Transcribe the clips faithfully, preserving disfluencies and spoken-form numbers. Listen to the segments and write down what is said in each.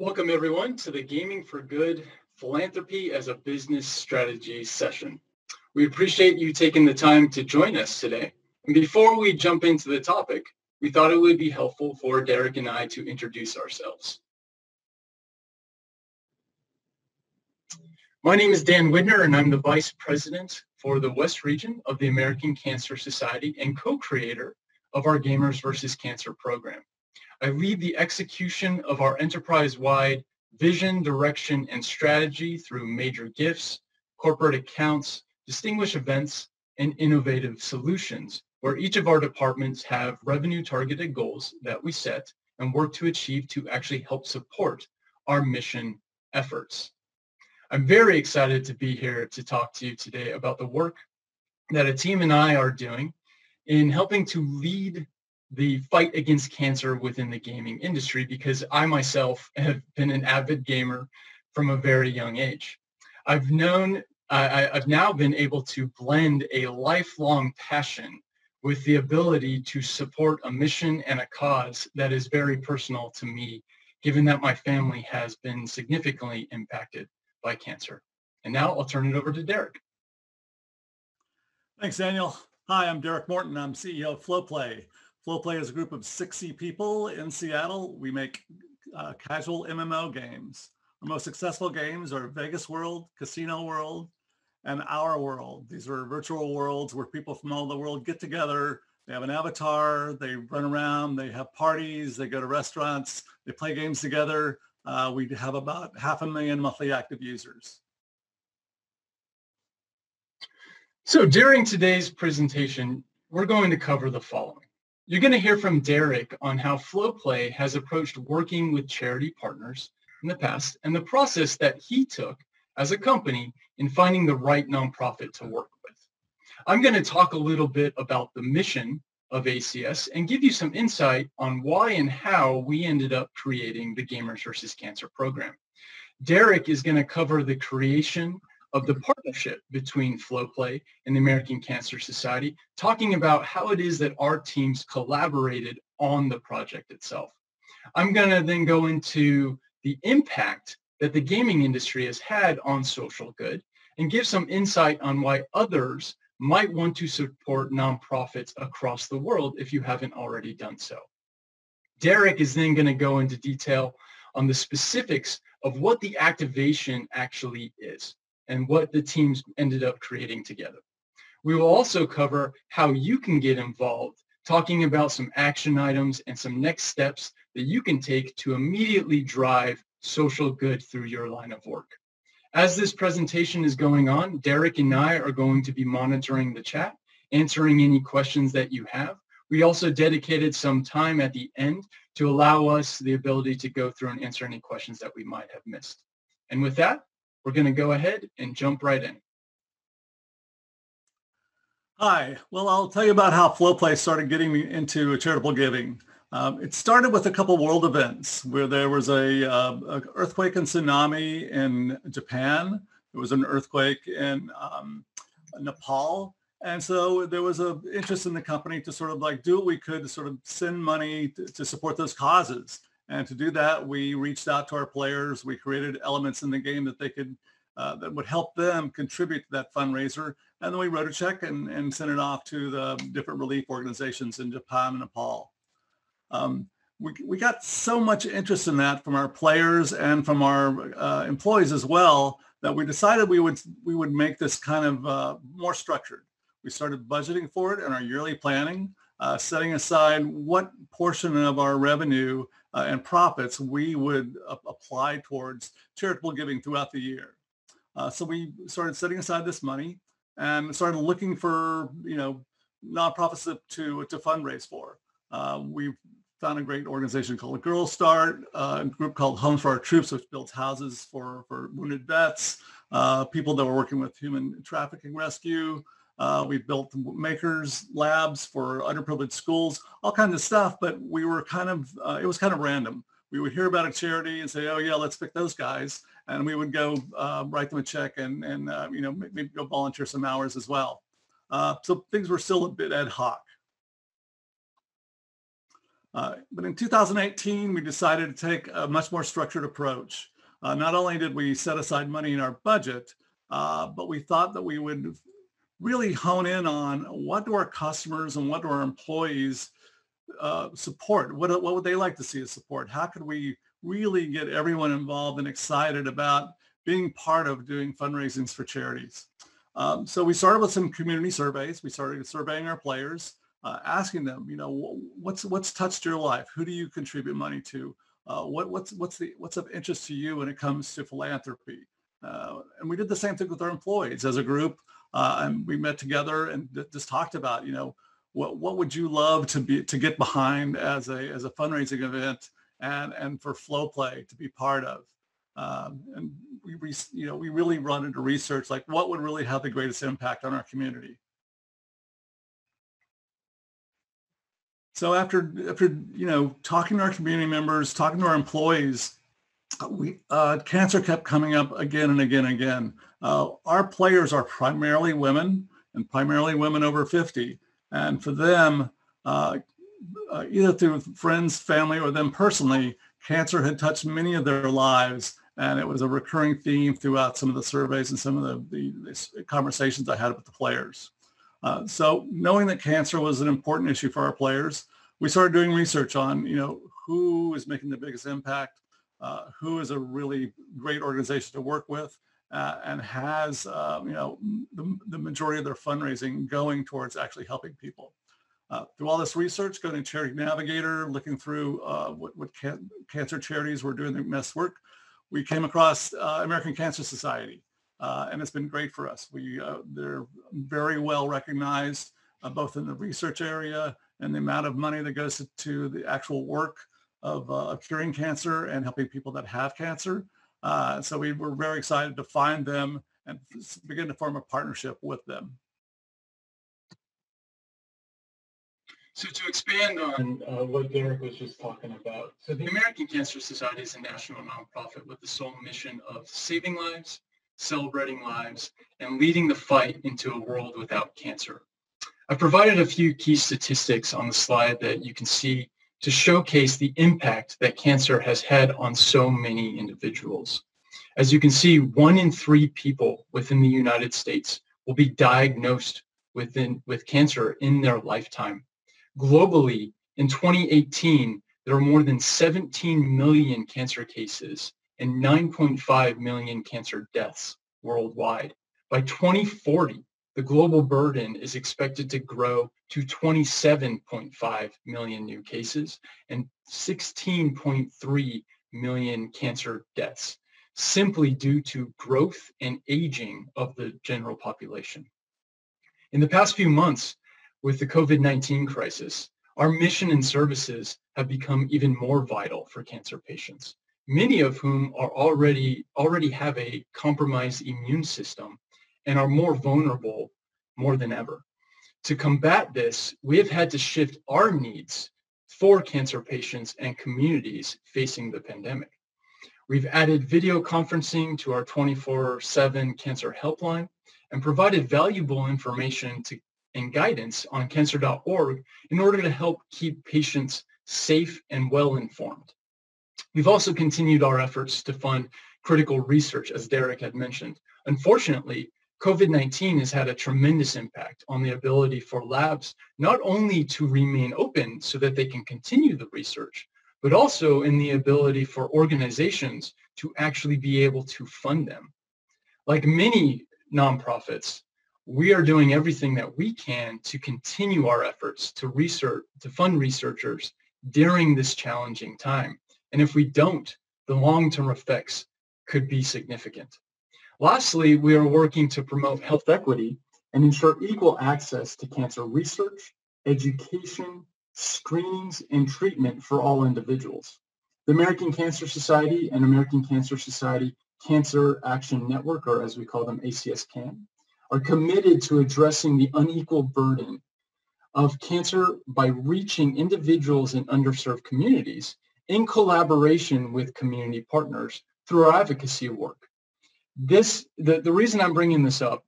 Welcome, everyone, to the Gaming for Good Philanthropy as a Business Strategy session. We appreciate you taking the time to join us today. And before we jump into the topic, we thought it would be helpful for Derek and I to introduce ourselves. My name is Dan Widner, and I'm the Vice President for the West Region of the American Cancer Society and co-creator of our Gamers versus. Cancer program. I lead the execution of our enterprise-wide vision, direction, and strategy through major gifts, corporate accounts, distinguished events, and innovative solutions, where each of our departments have revenue-targeted goals that we set and work to achieve to actually help support our mission efforts. I'm very excited to be here to talk to you today about the work that a team and I are doing in helping to lead the fight against cancer within the gaming industry, because I myself have been an avid gamer from a very young age. I've known, I, I've now been able to blend a lifelong passion with the ability to support a mission and a cause that is very personal to me, given that my family has been significantly impacted by cancer. And now I'll turn it over to Derek. Thanks, Daniel. Hi, I'm Derek Morton. I'm C E O of Flowplay. Flowplay is a group of sixty people in Seattle. We make uh, casual M M O games. Our most successful games are Vegas World, Casino World, and Our World. These are virtual worlds where people from all the world get together. They have an avatar, they run around, they have parties, they go to restaurants, they play games together. Uh, we have about half a million monthly active users. So during today's presentation, we're going to cover the following. You're going to hear from Derek on how Flowplay has approached working with charity partners in the past and the process that he took as a company in finding the right nonprofit to work with. I'm going to talk a little bit about the mission of A C S and give you some insight on why and how we ended up creating the Gamers versus. Cancer program. Derek is going to cover the creation of the partnership between Flowplay and the American Cancer Society, talking about how it is that our teams collaborated on the project itself. I'm going to then go into the impact that the gaming industry has had on social good and give some insight on why others might want to support nonprofits across the world if you haven't already done so. Derek is then going to go into detail on the specifics of what the activation actually is and what the teams ended up creating together. We will also cover how you can get involved, talking about some action items and some next steps that you can take to immediately drive social good through your line of work. As this presentation is going on, Derek and I are going to be monitoring the chat, answering any questions that you have. We also dedicated some time at the end to allow us the ability to go through and answer any questions that we might have missed. And with that, we're going to go ahead and jump right in. Hi. Well, I'll tell you about how Flowplay started getting me into charitable giving. Um, it started with a couple world events where there was a, uh, a earthquake and tsunami in Japan. There was an earthquake in um, Nepal. And so there was an interest in the company to sort of like do what we could to sort of send money to, to support those causes. And to do that, we reached out to our players. We created elements in the game that they could, uh, that would help them contribute to that fundraiser. And then we wrote a check and, and sent it off to the different relief organizations in Japan and Nepal. Um, we, we got so much interest in that from our players and from our uh, employees as well, that we decided we would, we would make this kind of uh, more structured. We started budgeting for it in our yearly planning, uh, setting aside what portion of our revenue Uh, and profits we would uh, apply towards charitable giving throughout the year. Uh, so we started setting aside this money and started looking for, you know, nonprofits to, to fundraise for. Uh, we found a great organization called Girl Start, uh, a group called Homes for Our Troops, which builds houses for, for wounded vets, uh, people that were working with human trafficking rescue. Uh, we built makers labs for underprivileged schools, all kinds of stuff, but we were kind of, uh, it was kind of random. We would hear about a charity and say, oh yeah, let's pick those guys. And we would go uh, write them a check and, and uh, you know, maybe go volunteer some hours as well. Uh, so things were still a bit ad hoc. Uh, but in two thousand eighteen, we decided to take a much more structured approach. Uh, not only did we set aside money in our budget, uh, but we thought that we would really hone in on what do our customers and what do our employees uh, support? What, what would they like to see as support? How could we really get everyone involved and excited about being part of doing fundraisings for charities? Um, so we started with some community surveys. We started surveying our players, uh, asking them, you know, what's what's touched your life? Who do you contribute money to? Uh, what what's what's the what's of interest to you when it comes to philanthropy? Uh, and we did the same thing with our employees as a group, uh, and we met together and th just talked about, you know, what what would you love to be to get behind as a as a fundraising event and and for Flowplay to be part of. Um, and we, you know, we really run into research, like what would really have the greatest impact on our community. So after, after you know, talking to our community members, talking to our employees, we, uh, cancer kept coming up again and again and again. Uh, our players are primarily women and primarily women over fifty. And for them, uh, uh, either through friends, family, or them personally, cancer had touched many of their lives. And it was a recurring theme throughout some of the surveys and some of the, the conversations I had with the players. Uh, so knowing that cancer was an important issue for our players, we started doing research on, you know, who is making the biggest impact, uh, who is a really great organization to work with, uh, and has, uh, you know, the, the majority of their fundraising going towards actually helping people. Uh, through all this research, going to Charity Navigator, looking through uh, what, what can, cancer charities were doing their best work, we came across uh, American Cancer Society, uh, and it's been great for us. We, uh, they're very well recognized, uh, both in the research area and the amount of money that goes to, to the actual work of, uh, of curing cancer and helping people that have cancer. Uh, so we were very excited to find them and begin to form a partnership with them. So to expand on uh, what Derek was just talking about, so the American Cancer Society is a national nonprofit with the sole mission of saving lives, celebrating lives, and leading the fight into a world without cancer. I've provided a few key statistics on the slide that you can see to showcase the impact that cancer has had on so many individuals. As you can see, one in three people within the United States will be diagnosed within, with cancer in their lifetime. Globally, in twenty eighteen, there were more than seventeen million cancer cases and nine point five million cancer deaths worldwide. By twenty forty, the global burden is expected to grow to twenty-seven point five million new cases and sixteen point three million cancer deaths, simply due to growth and aging of the general population. In the past few months, with the COVID nineteen crisis, our mission and services have become even more vital for cancer patients, many of whom are already, already have a compromised immune system and are more vulnerable more than ever. To combat this, we have had to shift our needs for cancer patients and communities facing the pandemic. We've added video conferencing to our twenty-four seven cancer helpline and provided valuable information to and guidance on cancer dot org in order to help keep patients safe and well-informed. We've also continued our efforts to fund critical research, as Derek had mentioned. Unfortunately, COVID nineteen has had a tremendous impact on the ability for labs not only to remain open so that they can continue the research, but also in the ability for organizations to actually be able to fund them. Like many nonprofits, we are doing everything that we can to continue our efforts to research, to fund researchers during this challenging time. And if we don't, the long-term effects could be significant. Lastly, we are working to promote health equity and ensure equal access to cancer research, education, screenings, and treatment for all individuals. The American Cancer Society and American Cancer Society Cancer Action Network, or as we call them, A C S CAN, are committed to addressing the unequal burden of cancer by reaching individuals in underserved communities in collaboration with community partners through our advocacy work. This, the, the reason I'm bringing this up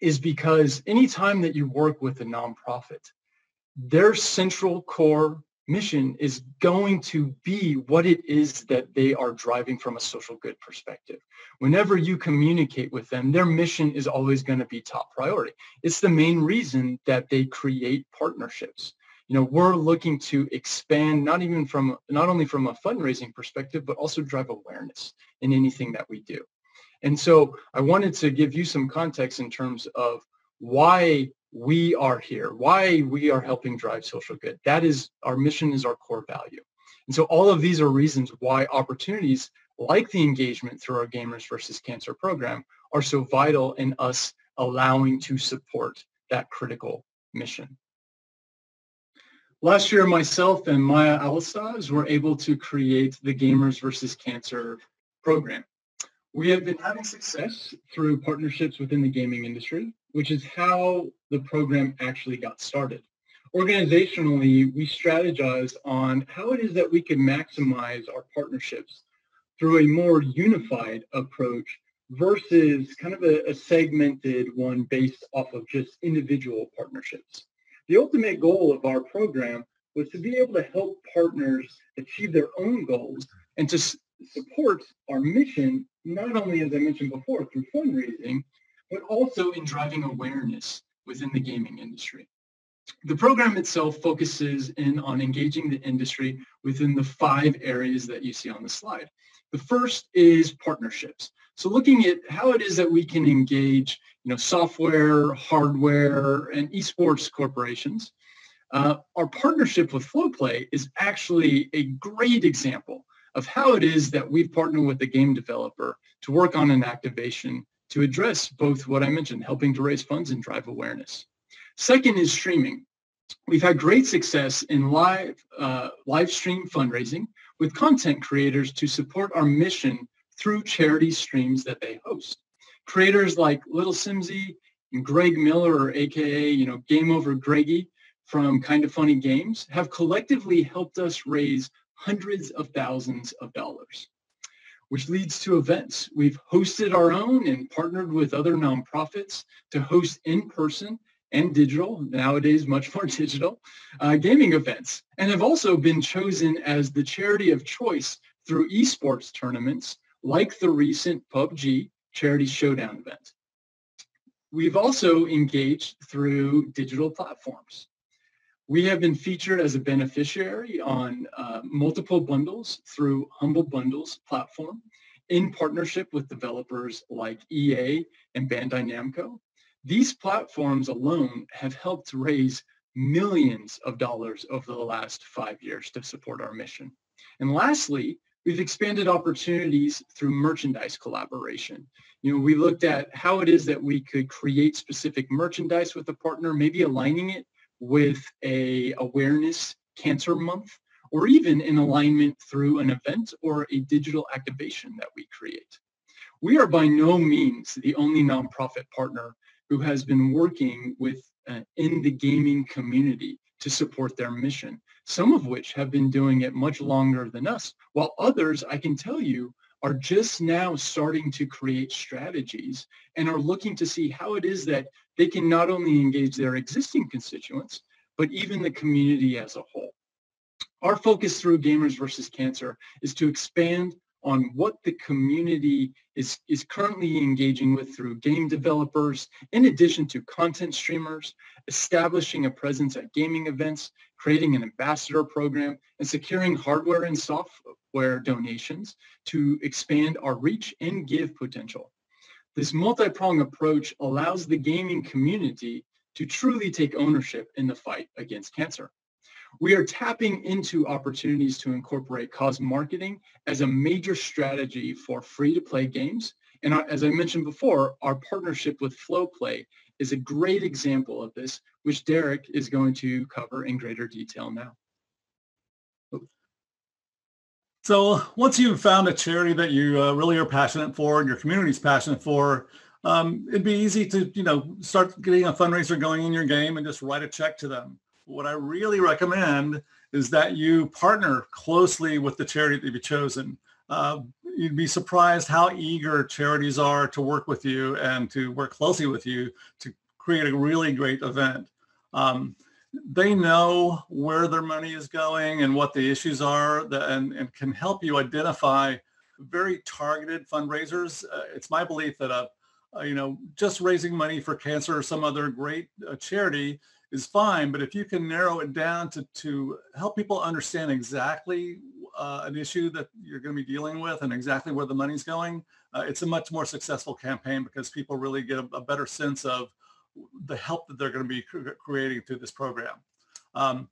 is because anytime that you work with a nonprofit, their central core mission is going to be what it is that they are driving from a social good perspective. Whenever you communicate with them, their mission is always going to be top priority. It's the main reason that they create partnerships. You know, we're looking to expand not even from not only from a fundraising perspective, but also drive awareness in anything that we do. And so I wanted to give you some context in terms of why we are here, why we are helping drive social good. That is, our mission is our core value. And so all of these are reasons why opportunities like the engagement through our Gamers versus. Cancer program are so vital in us allowing to support that critical mission. Last year, myself and Maya Alsaiz were able to create the Gamers versus. Cancer program. We have been having success through partnerships within the gaming industry, which is how the program actually got started. Organizationally, we strategized on how it is that we could maximize our partnerships through a more unified approach versus kind of a, a segmented one based off of just individual partnerships. The ultimate goal of our program was to be able to help partners achieve their own goals and to support our mission, not only, as I mentioned before, through fundraising, but also in driving awareness within the gaming industry. The program itself focuses in on engaging the industry within the five areas that you see on the slide. The first is partnerships. So looking at how it is that we can engage, you know, software, hardware, and esports corporations. Uh, our partnership with Flowplay is actually a great example of how it is that we've partnered with a game developer to work on an activation to address both what I mentioned, helping to raise funds and drive awareness. Second is streaming. We've had great success in live, uh, live stream fundraising with content creators to support our mission through charity streams that they host. Creators like Little Simz and Greg Miller, or A K A, you know, Game Over Greggy from Kinda Funny Games, have collectively helped us raise hundreds of thousands of dollars, which leads to events. We've hosted our own and partnered with other nonprofits to host in-person and digital, nowadays much more digital, uh, gaming events, and have also been chosen as the charity of choice through esports tournaments like the recent P U B G Charity Showdown event. We've also engaged through digital platforms. We have been featured as a beneficiary on uh, multiple bundles through Humble Bundle's platform in partnership with developers like E A and Bandai Namco. These platforms alone have helped raise millions of dollars over the last five years to support our mission. And lastly, we've expanded opportunities through merchandise collaboration. You know, we looked at how it is that we could create specific merchandise with a partner, maybe aligning it with a awareness cancer month, or even in alignment through an event or a digital activation that we create. We are by no means the only nonprofit partner who has been working with uh, in the gaming community to support their mission, some of which have been doing it much longer than us, while others, I can tell you, are just now starting to create strategies and are looking to see how it is that they can not only engage their existing constituents, but even the community as a whole. Our focus through Gamers versus. Cancer is to expand on what the community is, is currently engaging with through game developers, in addition to content streamers, establishing a presence at gaming events, creating an ambassador program, and securing hardware and software donations to expand our reach and give potential. This multi-pronged approach allows the gaming community to truly take ownership in the fight against cancer. We are tapping into opportunities to incorporate cause marketing as a major strategy for free-to-play games. And as I mentioned before, our partnership with Flowplay is a great example of this, which Derek is going to cover in greater detail now. So once you've found a charity that you uh, really are passionate for and your community is passionate for, um, it'd be easy to, you know, start getting a fundraiser going in your game and just write a check to them. What I really recommend is that you partner closely with the charity that you've chosen. Uh, you'd be surprised how eager charities are to work with you and to work closely with you to create a really great event. Um, they know where their money is going and what the issues are, that, and, and can help you identify very targeted fundraisers. Uh, it's my belief that, uh, uh, you know, just raising money for cancer or some other great uh, charity is fine, but if you can narrow it down to, to help people understand exactly uh, an issue that you're going to be dealing with and exactly where the money's going, uh, it's a much more successful campaign because people really get a, a better sense of the help that they're going to be cr- creating through this program. Um,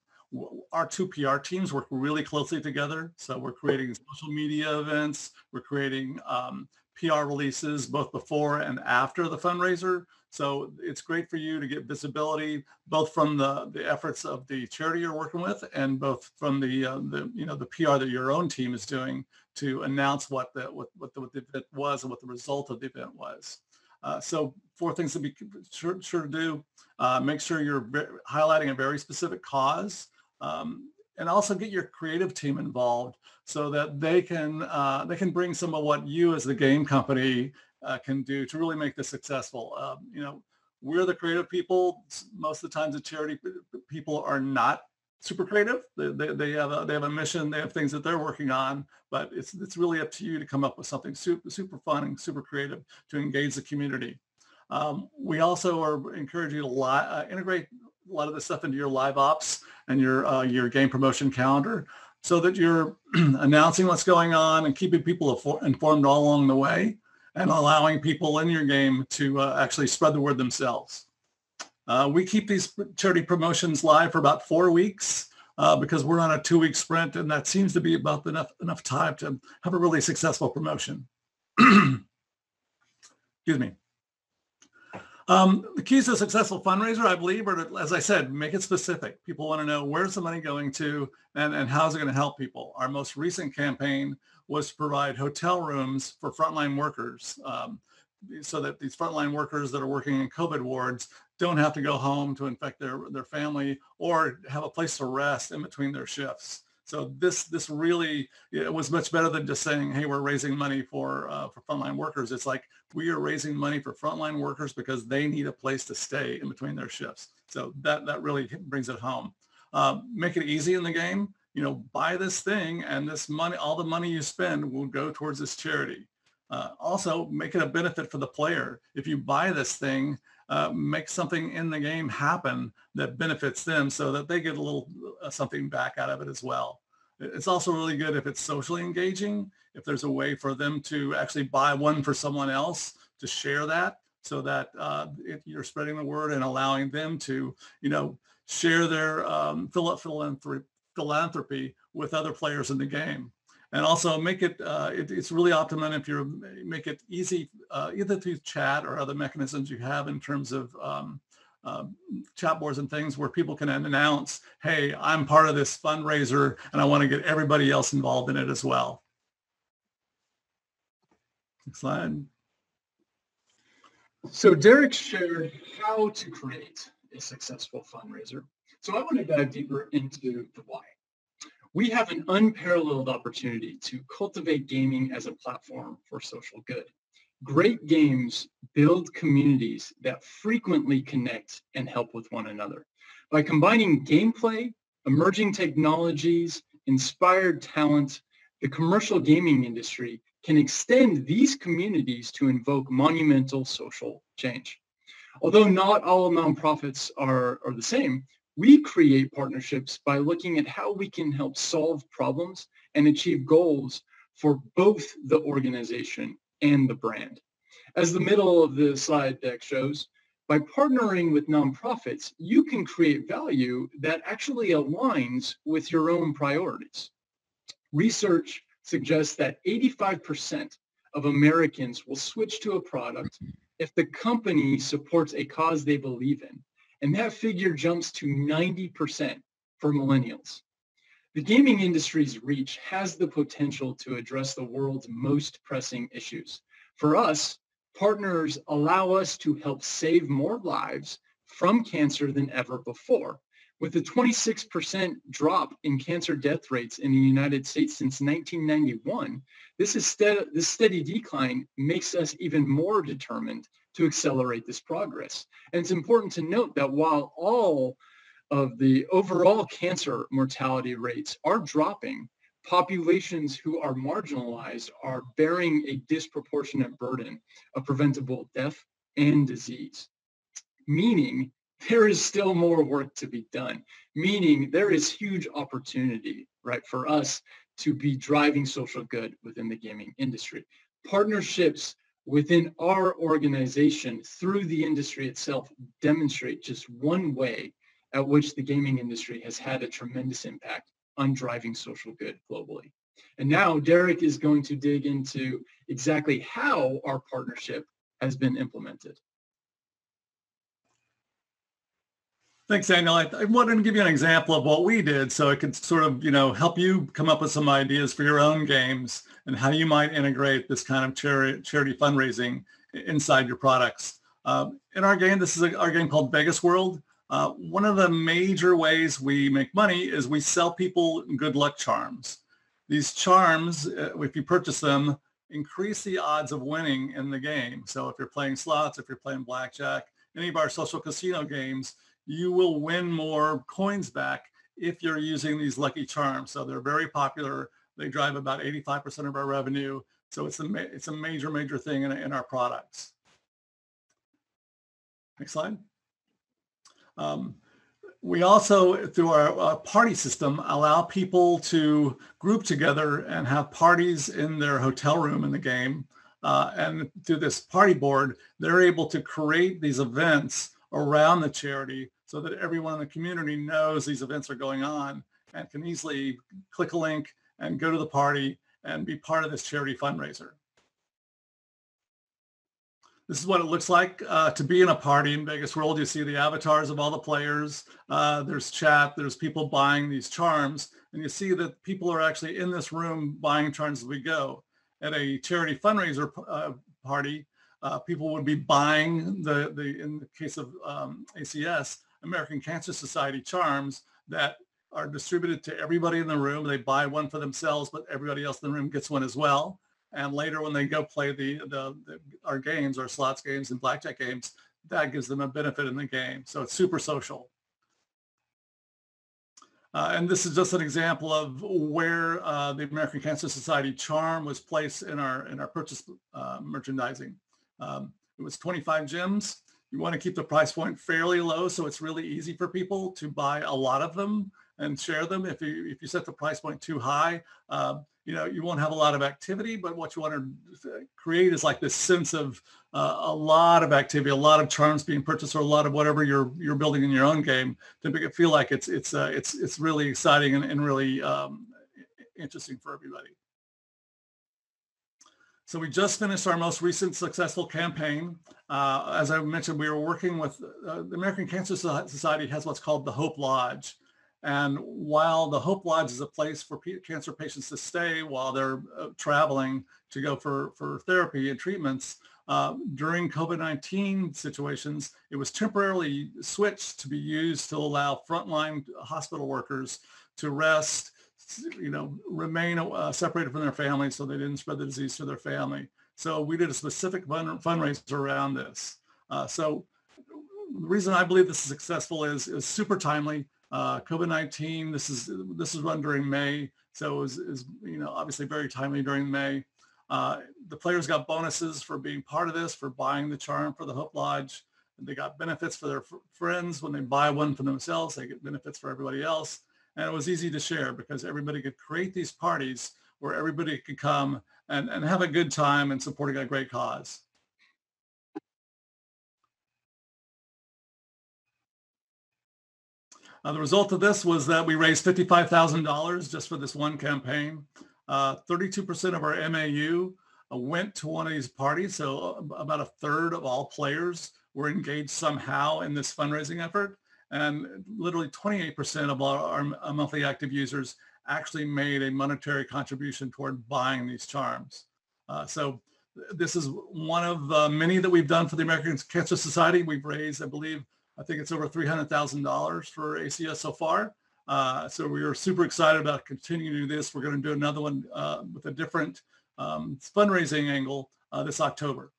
Our two P R teams work really closely together. So we're creating social media events. We're creating um, P R releases both before and after the fundraiser. So it's great for you to get visibility both from the, the efforts of the charity you're working with and both from the, uh, the you know the P R that your own team is doing to announce what the what, what the what the event was and what the result of the event was. Uh, so four things to be sure, sure to do. Uh, make sure you're highlighting a very specific cause. Um, and also get your creative team involved so that they can uh, they can bring some of what you as the game company uh, can do to really make this successful. Um, you know, we're the creative people. Most of the times the charity people are not super creative. They, they, they, have a, they have a mission, they have things that they're working on, but it's, it's really up to you to come up with something super, super fun and super creative to engage the community. Um, we also are encouraging you to li- uh, integrate a lot of this stuff into your live ops and your uh, your game promotion calendar so that you're announcing what's going on and keeping people afor- informed all along the way and allowing people in your game to uh, actually spread the word themselves. Uh, we keep these charity promotions live for about four weeks uh, because we're on a two-week sprint, and that seems to be about enough, enough time to have a really successful promotion. Excuse me. Um, the keys to a successful fundraiser, I believe, are to, as I said, make it specific. People want to know where's the money going to and, and how's it going to help people. Our most recent campaign was to provide hotel rooms for frontline workers um, so that these frontline workers that are working in COVID wards don't have to go home to infect their, their family or have a place to rest in between their shifts. So this this really it was much better than just saying, hey, we're raising money for uh, for frontline workers. It's like we are raising money for frontline workers because they need a place to stay in between their shifts. So that that really brings it home. Uh, make it easy in the game. You know, buy this thing and this money, all the money you spend will go towards this charity. Uh, also, make it a benefit for the player. If you buy this thing, uh, make something in the game happen that benefits them so that they get a little uh, something back out of it as well. It's also really good if it's socially engaging, if there's a way for them to actually buy one for someone else to share that so that uh, if you're spreading the word and allowing them to, you know, share their um, philanthropy with other players in the game. And also make it, uh, it, it's really optimum if you make it easy, uh, either through chat or other mechanisms you have in terms of um, uh, chat boards and things where people can announce, hey, I'm part of this fundraiser and I want to get everybody else involved in it as well. Next slide. So Derek shared how to create a successful fundraiser. So I want to dive deeper into the why. We have an unparalleled opportunity to cultivate gaming as a platform for social good. Great games build communities that frequently connect and help with one another. By combining gameplay, emerging technologies, inspired talent, the commercial gaming industry can extend these communities to invoke monumental social change. Although not all nonprofits are, are the same, we create partnerships by looking at how we can help solve problems and achieve goals for both the organization and the brand. As the middle of the slide deck shows, by partnering with nonprofits, you can create value that actually aligns with your own priorities. Research suggests that eighty-five percent of Americans will switch to a product if the company supports a cause they believe in. And that figure jumps to ninety percent for millennials. The gaming industry's reach has the potential to address the world's most pressing issues. For us, partners allow us to help save more lives from cancer than ever before. With a twenty-six percent drop in cancer death rates in the United States since nineteen ninety-one, this, is steady, this steady decline makes us even more determined to accelerate this progress. And it's important to note that while all of the overall cancer mortality rates are dropping. Populations who are marginalized are bearing a disproportionate burden of preventable death and disease, meaning there is still more work to be done, meaning there is huge opportunity, right, for us to be driving social good within the gaming industry. Partnerships within our organization through the industry itself demonstrate just one way at which the gaming industry has had a tremendous impact on driving social good globally. And now Derek is going to dig into exactly how our partnership has been implemented. Thanks, Daniel. I, I wanted to give you an example of what we did so it could sort of, you know, help you come up with some ideas for your own games and how you might integrate this kind of chari charity fundraising inside your products. Uh, in our game, this is a, our game called Vegas World. Uh, one of the major ways we make money is we sell people good luck charms. These charms, if you purchase them, increase the odds of winning in the game. So if you're playing slots, if you're playing blackjack, any of our social casino games, you will win more coins back if you're using these lucky charms. So they're very popular. They drive about eighty-five percent of our revenue. So it's a, ma it's a major, major thing in, in our products. Next slide. Um, we also, through our, our party system, allow people to group together and have parties in their hotel room in the game. Uh, and through this party board, they're able to create these events around the charity so that everyone in the community knows these events are going on and can easily click a link and go to the party and be part of this charity fundraiser. This is what it looks like uh, to be in a party in Vegas World. You see the avatars of all the players. Uh, there's chat, there's people buying these charms, and you see that people are actually in this room buying charms as we go. At a charity fundraiser uh, party, Uh, people would be buying the, the in the case of um, A C S, American Cancer Society charms that are distributed to everybody in the room. They buy one for themselves, but everybody else in the room gets one as well. And later when they go play the, the, the our games, our slots games and blackjack games, that gives them a benefit in the game. So it's super social. Uh, and this is just an example of where uh, the American Cancer Society charm was placed in our, in our purchase uh, merchandising. Um, it was twenty-five gems. You want to keep the price point fairly low, so it's really easy for people to buy a lot of them and share them. If you if you set the price point too high, uh, you know, you won't have a lot of activity. But what you want to create is like this sense of uh, a lot of activity, a lot of charms being purchased, or a lot of whatever you're you're building in your own game to make it feel like it's it's uh, it's it's really exciting and, and really um, interesting for everybody. So we just finished our most recent successful campaign. Uh, as I mentioned, we were working with, uh, the American Cancer Society has what's called the Hope Lodge. And while the Hope Lodge is a place for cancer patients to stay while they're uh, traveling to go for, for therapy and treatments, uh, during COVID nineteen situations, it was temporarily switched to be used to allow frontline hospital workers to rest, you know, remain uh, separated from their family so they didn't spread the disease to their family. So we did a specific fund fundraiser around this. Uh, so the reason I believe this is successful is, is super timely. Uh, COVID nineteen, this is this is run during May. So it was, is, you know, obviously very timely during May. Uh, the players got bonuses for being part of this, for buying the charm for the Hope Lodge. And they got benefits for their f friends. When they buy one for themselves, they get benefits for everybody else. And it was easy to share because everybody could create these parties where everybody could come and, and have a good time and supporting a great cause. Uh, the result of this was that we raised fifty-five thousand dollars just for this one campaign. Uh, thirty-two percent of our M A U uh, went to one of these parties. So about a third of all players were engaged somehow in this fundraising effort. And literally twenty-eight percent of our, our monthly active users actually made a monetary contribution toward buying these charms. Uh, so this is one of uh, many that we've done for the American Cancer Society. We've raised, I believe, I think it's over three hundred thousand dollars for A C S so far. Uh, so we are super excited about continuing to do this. We're going to do another one uh, with a different um, fundraising angle uh, this October.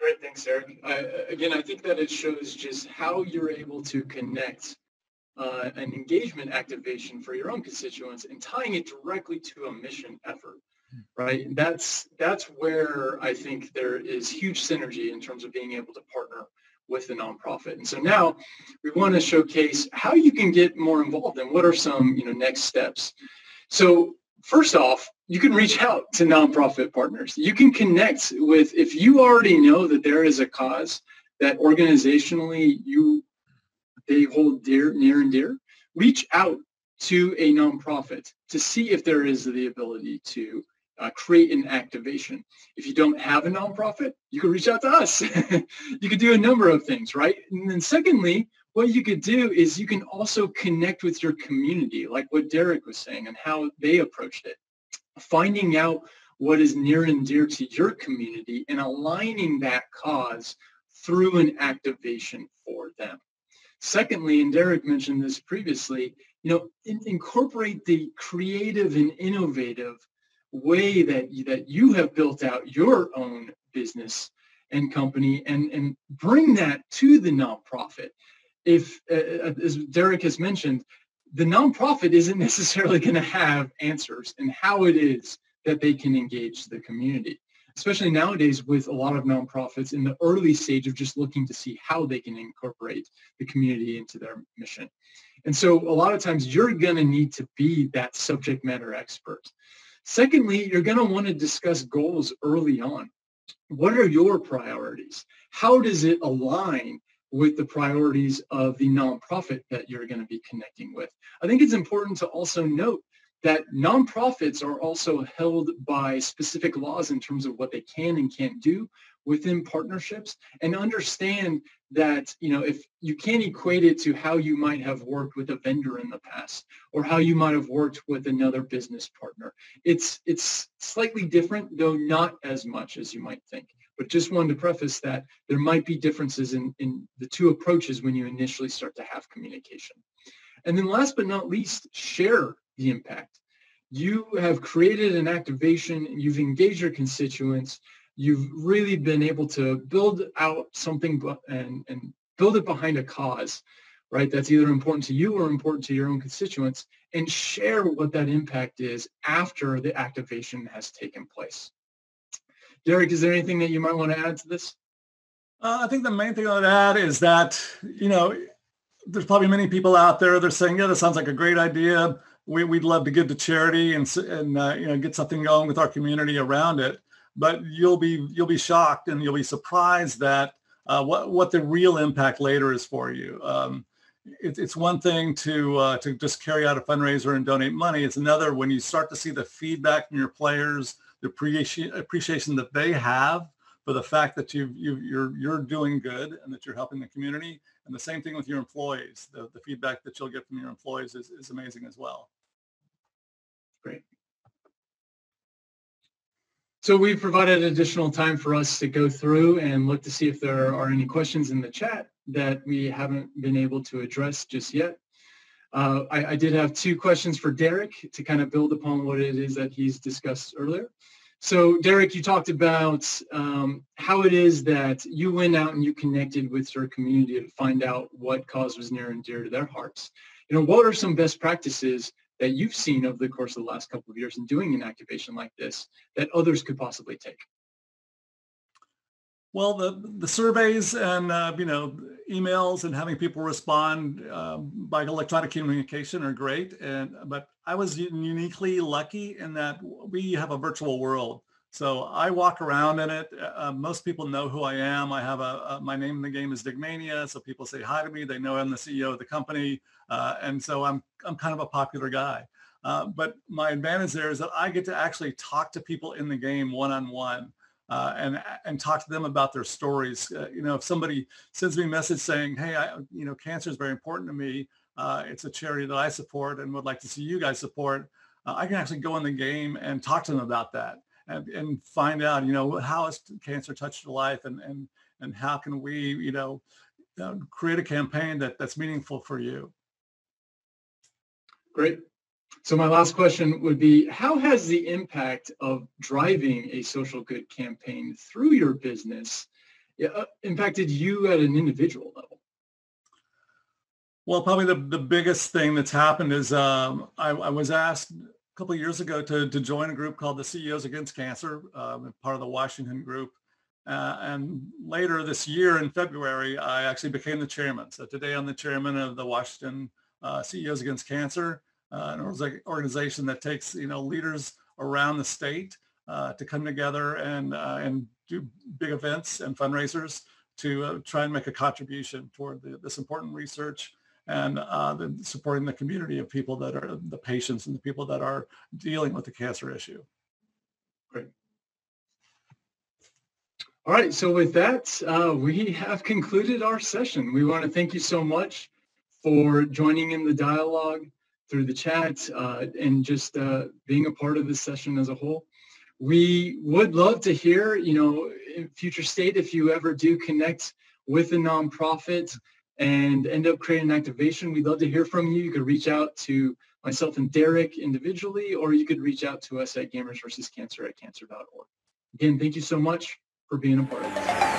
All right, thanks, Eric. I, again, I think that it shows just how you're able to connect uh, an engagement activation for your own constituents and tying it directly to a mission effort, right? That's, that's where I think there is huge synergy in terms of being able to partner with the nonprofit. And so now we want to showcase how you can get more involved and what are some, you know, next steps. So first off, you can reach out to nonprofit partners. You can connect with, if you already know that there is a cause that organizationally you, they hold dear, near and dear, reach out to a nonprofit to see if there is the ability to Uh, create an activation. If you don't have a nonprofit, you can reach out to us. You could do a number of things, right? And then secondly, what you could do is you can also connect with your community, like what Derek was saying and how they approached it. Finding out what is near and dear to your community and aligning that cause through an activation for them. Secondly, and Derek mentioned this previously, you know, in, incorporate the creative and innovative way that you, that you have built out your own business and company, and, and bring that to the nonprofit. If, uh, as Derek has mentioned, the nonprofit isn't necessarily going to have answers in how it is that they can engage the community, especially nowadays with a lot of nonprofits in the early stage of just looking to see how they can incorporate the community into their mission. And so a lot of times you're going to need to be that subject matter expert. Secondly, you're going to want to discuss goals early on. What are your priorities? How does it align with the priorities of the nonprofit that you're going to be connecting with? I think it's important to also note that nonprofits are also held by specific laws in terms of what they can and can't do within partnerships, and understand that, you know, if you can't equate it to how you might have worked with a vendor in the past or how you might have worked with another business partner. It's, it's slightly different, though not as much as you might think. But just wanted to preface that there might be differences in, in the two approaches when you initially start to have communication. And then last but not least, share the impact. You have created an activation, you've engaged your constituents, you've really been able to build out something and, and build it behind a cause, right? That's either important to you or important to your own constituents, and share what that impact is after the activation has taken place. Derek, is there anything that you might want to add to this? Uh, I think the main thing I would add is that, you know, there's probably many people out there that are saying, yeah, this sounds like a great idea. We, we'd love to give to charity and, and uh, you know, get something going with our community around it. But you'll be you'll be shocked and you'll be surprised that uh, what what the real impact later is for you. Um, it, it's one thing to uh, to just carry out a fundraiser and donate money. It's another when you start to see the feedback from your players, the appreciation appreciation that they have for the fact that you've, you you're you're doing good and that you're helping the community. And the same thing with your employees. The the feedback that you'll get from your employees is is amazing as well. Great. So we've provided additional time for us to go through and look to see if there are any questions in the chat that we haven't been able to address just yet. Uh, I, I did have two questions for Derek to kind of build upon what it is that he's discussed earlier. So Derek, you talked about um, how it is that you went out and you connected with your community to find out what cause was near and dear to their hearts. You know, what are some best practices that you've seen over the course of the last couple of years in doing an activation like this that others could possibly take? Well, the, the surveys and, uh, you know, emails and having people respond uh, by electronic communication are great. And, but I was uniquely lucky in that we have a virtual world. So I walk around in it. Uh, most people know who I am. I have a, a, my name in the game is Digmania. So people say hi to me. They know I'm the C E O of the company. Uh, and so I'm, I'm kind of a popular guy. Uh, but my advantage there is that I get to actually talk to people in the game one-on-one. Uh, and and talk to them about their stories. Uh, you know, if somebody sends me a message saying, "Hey, I, you know, cancer is very important to me. Uh, it's a charity that I support and would like to see you guys support," uh, I can actually go in the game and talk to them about that and, and find out, you know, how has cancer touched your life, and and and how can we, you know, uh, create a campaign that that's meaningful for you. Great. So my last question would be, how has the impact of driving a social good campaign through your business yeah, uh, impacted you at an individual level? Well, probably the, the biggest thing that's happened is um, I, I was asked a couple of years ago to, to join a group called the C E Os Against Cancer, um, part of the Washington group. Uh, and later this year in February, I actually became the chairman. So today I'm the chairman of the Washington uh, C E Os Against Cancer, uh, an organization that takes, you know, leaders around the state uh, to come together and, uh, and do big events and fundraisers to uh, try and make a contribution toward the, this important research and uh, the, supporting the community of people that are the patients and the people that are dealing with the cancer issue. Great. All right, so with that, uh, we have concluded our session. We want to thank you so much for joining in the dialogue through the chat uh, and just uh, being a part of this session as a whole. We would love to hear, you know, in future state, if you ever do connect with a nonprofit and end up creating an activation, we'd love to hear from you. You could reach out to myself and Derek individually, or you could reach out to us at Gamers versus Cancer at cancer dot org. Again, thank you so much for being a part of this.